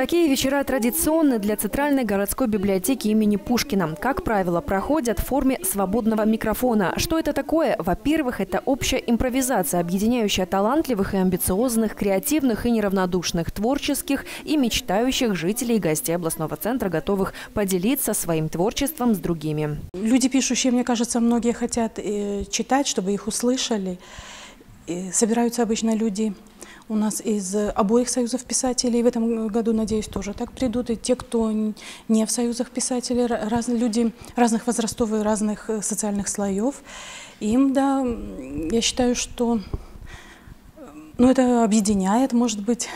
Такие вечера традиционны для Центральной городской библиотеки имени Пушкина. Как правило, проходят в форме свободного микрофона. Что это такое? Во-первых, это общая импровизация, объединяющая талантливых и амбициозных, креативных и неравнодушных, творческих и мечтающих жителей и гостей областного центра, готовых поделиться своим творчеством с другими. Люди пишущие, мне кажется, многие хотят читать, чтобы их услышали. И собираются обычно люди у нас из обоих союзов писателей. В этом году, надеюсь, тоже так придут. И те, кто не в союзах писателей, люди разных возрастов и разных социальных слоев. Им, да, я считаю, что это объединяет, может быть,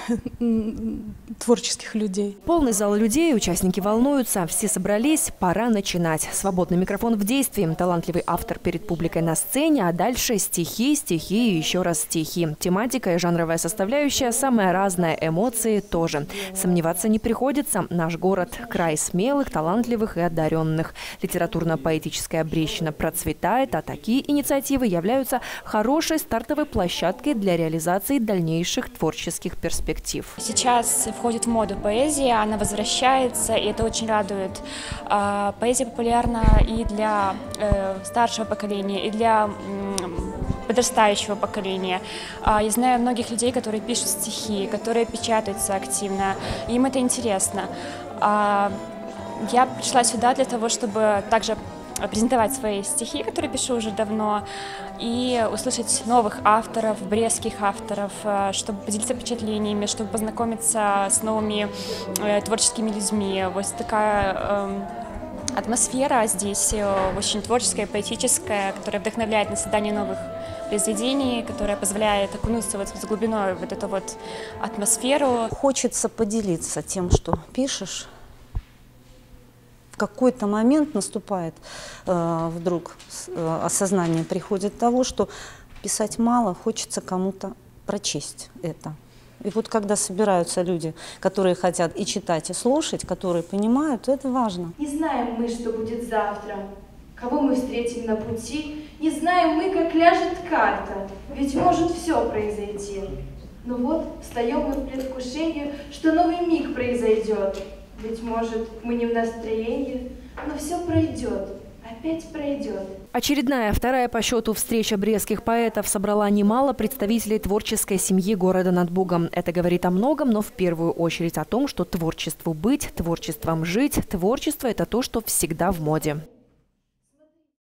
творческих людей. Полный зал людей, участники волнуются, все собрались, пора начинать. Свободный микрофон в действии, талантливый автор перед публикой на сцене, а дальше стихи, стихи и еще раз стихи. Тематика и жанровая составляющая самая разная, эмоции тоже. Сомневаться не приходится, наш город – край смелых, талантливых и одаренных. Литературно-поэтическая Брещина процветает, а такие инициативы являются хорошей стартовой площадкой для реализации дальнейших творческих перспектив. Сейчас входит в моду поэзия, она возвращается, и это очень радует. Поэзия популярна и для старшего поколения, и для подрастающего поколения. Я знаю многих людей, которые пишут стихи, которые печатаются активно, им это интересно. Я пришла сюда для того, чтобы также презентовать свои стихи, которые пишу уже давно, и услышать новых авторов, брестских авторов, чтобы поделиться впечатлениями, чтобы познакомиться с новыми творческими людьми. Вот такая атмосфера здесь очень творческая, поэтическая, которая вдохновляет на создание новых произведений, которая позволяет окунуться с глубиной в эту атмосферу. Хочется поделиться тем, что пишешь. В какой-то момент наступает вдруг осознание, приходит того, что писать мало, хочется кому-то прочесть это. И вот когда собираются люди, которые хотят и читать, и слушать, которые понимают, это важно. Не знаем мы, что будет завтра, кого мы встретим на пути, не знаем мы, как ляжет карта, ведь может все произойти. Но вот встаем мы в предвкушении, что новый миг произойдет. Ведь, может, мы не в настроении, но все пройдет, опять пройдет. Очередная, вторая по счету встреча брестских поэтов собрала немало представителей творческой семьи города над Бугом. Это говорит о многом, но в первую очередь о том, что творчеству быть, творчеством жить. Творчество – это то, что всегда в моде.